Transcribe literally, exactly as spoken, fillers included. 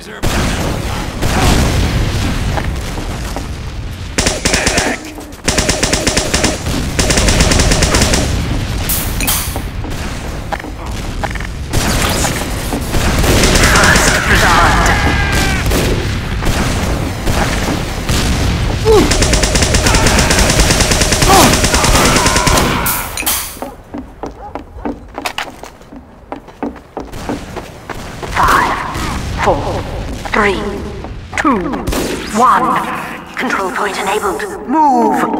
deserve Three, two, one. Control point enabled. Move!